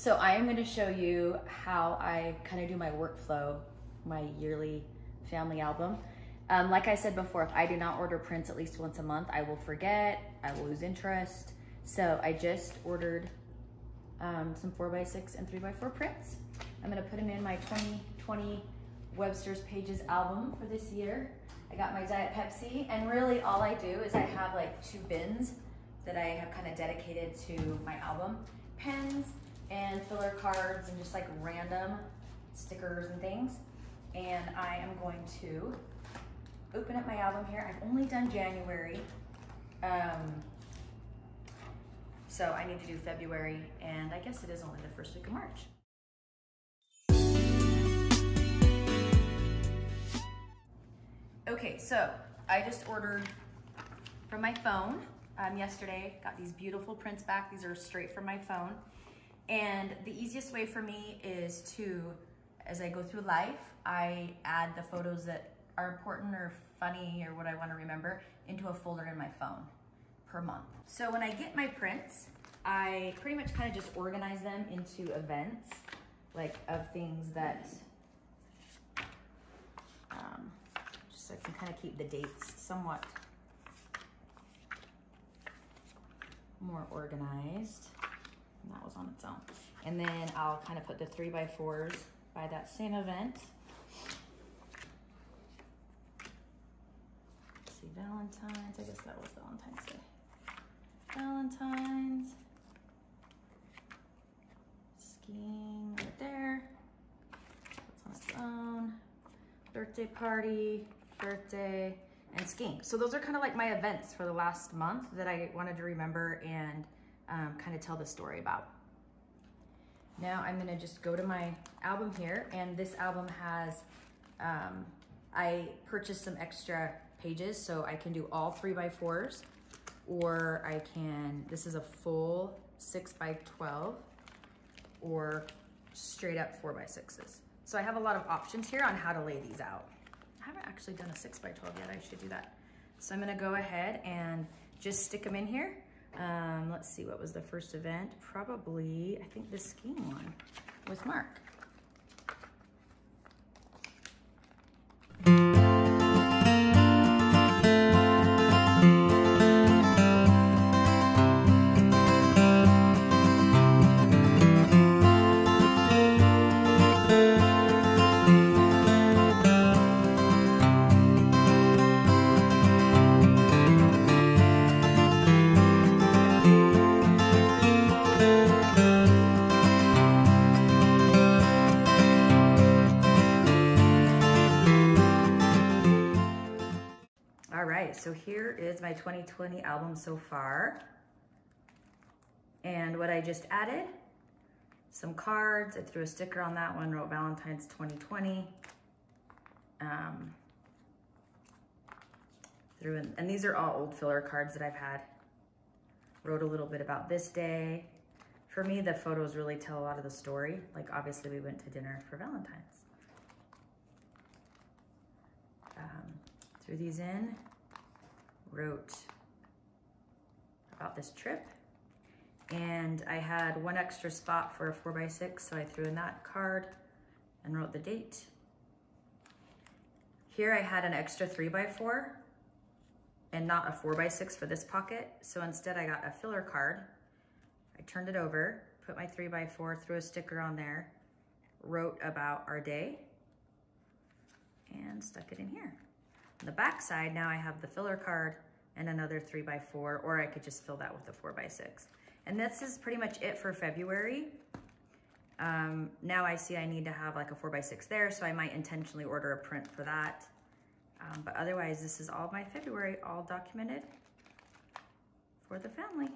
So I am going to show you how I kind of do my workflow, my yearly family album. Like I said before, if I do not order prints at least once a month, I will forget, I will lose interest. So I just ordered some 4x6 and 3x4 prints. I'm going to put them in my 2020 Webster's Pages album for this year. I got my Diet Pepsi, and really all I do is I have like two bins that I have kind of dedicated to my album. Pens and filler cards and just like random stickers and things. And I am going to open up my album here. I've only done January. So I need to do February, and I guess it is only the first week of March. Okay, so I just ordered from my phone yesterday. Got these beautiful prints back. These are straight from my phone. And the easiest way for me is to, as I go through life, I add the photos that are important or funny or what I want to remember into a folder in my phone per month. So when I get my prints, I pretty much kind of just organize them into events, like of things that, so I can kind of keep the dates somewhat more organized. And that was on its own. And then I'll kind of put the 3x4s by that same event. Let's see, Valentine's, I guess that was Valentine's Day. Valentine's, skiing right there. That's on its own. Birthday party, birthday, and skiing. So those are kind of like my events for the last month that I wanted to remember and kind of tell the story about. Now I'm gonna just go to my album here, and this album has, I purchased some extra pages, so I can do all 3x4s, or I can, this is a full 6x12, or straight up 4x6s. So I have a lot of options here on how to lay these out. I haven't actually done a 6x12 yet, I should do that. So I'm gonna go ahead and just stick them in here. Let's see, what was the first event? Probably, I think the skiing one with Mark. All right, so here is my 2020 album so far. And what I just added, some cards. I threw a sticker on that one, wrote Valentine's 2020. Threw in, and these are all old filler cards that I've had. Wrote a little bit about this day. For me, the photos really tell a lot of the story. Like obviously we went to dinner for Valentine's. Threw these in, wrote about this trip, and I had one extra spot for a 4x6, so I threw in that card and wrote the date. Here I had an extra 3x4 and not a 4x6 for this pocket, so instead I got a filler card. I turned it over, put my 3x4, threw a sticker on there, wrote about our day, and stuck it in here. On the back side, now I have the filler card and another 3x4, or I could just fill that with a 4x6. And this is pretty much it for February. Now I see I need to have like a 4x6 there, so I might intentionally order a print for that. But otherwise, this is all my February, all documented for the family.